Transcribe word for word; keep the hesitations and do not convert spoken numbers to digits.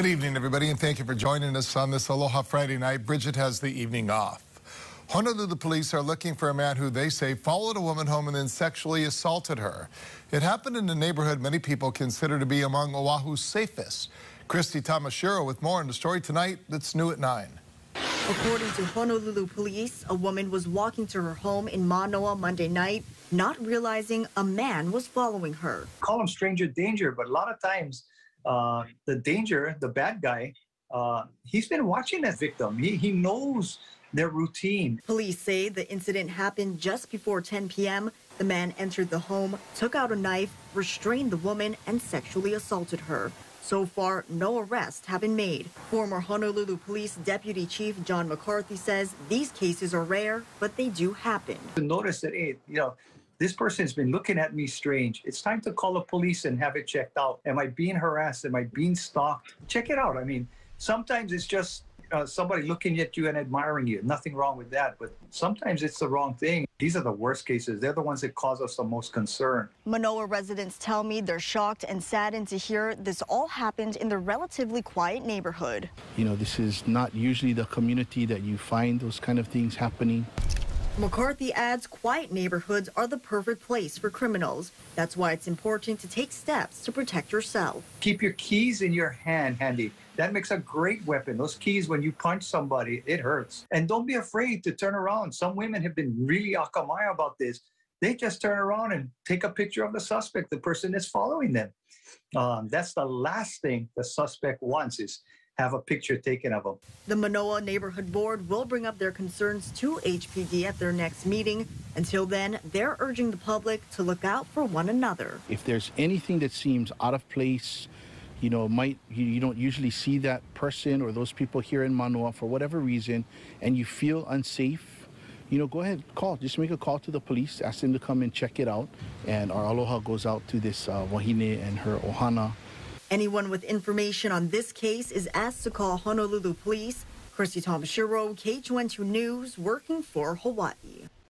Good evening, everybody, and thank you for joining us on this Aloha Friday night. Bridget has the evening off. Honolulu police are looking for a man who they say followed a woman home and then sexually assaulted her. It happened in a neighborhood many people consider to be among Oahu's safest. Christy Tamashiro with more on the story tonight that's new at nine. According to Honolulu police, a woman was walking to her home in Manoa Monday night, not realizing a man was following her. Call him stranger danger, but a lot of times uh, the danger, the bad guy, uh, he's been watching that victim. He, he knows their routine. Police say the incident happened just before ten p m The man entered the home, took out a knife, restrained the woman, and sexually assaulted her. So far, no arrests have been made. Former Honolulu Police Deputy Chief John McCarthy says these cases are rare, but they do happen. To notice that, hey, you know, this person has been looking at me strange. It's time to call the police and have it checked out. Am I being harassed? Am I being stalked? Check it out. I mean, sometimes it's just Uh, somebody looking at you and admiring you. Nothing wrong with that, but sometimes it's the wrong thing. These are the worst cases. They're the ones that cause us the most concern. Manoa residents tell me they're shocked and saddened to hear this all happened in the relatively quiet neighborhood. You know, this is not usually the community that you find those kind of things happening. McCarthy adds quiet neighborhoods are the perfect place for criminals. That's why it's important to take steps to protect yourself. Keep your keys in your hand handy. That makes a great weapon. Those keys, when you punch somebody, it hurts. And don't be afraid to turn around. Some women have been really akamai about this. They just turn around and take a picture of the suspect, the person that's following them. Um, that's the last thing the suspect wants, is have a picture taken of them. The Manoa Neighborhood Board will bring up their concerns to H P D at their next meeting. Until then, they're urging the public to look out for one another. If there's anything that seems out of place, you know, might you, you don't usually see that person or those people here in Manoa for whatever reason, and you feel unsafe, you know, go ahead, call. Just make a call to the police, ask them to come and check it out. And our aloha goes out to this uh, wahine and her ohana. Anyone with information on this case is asked to call Honolulu Police. Christy Tamashiro, K H O N two News, working for Hawaii.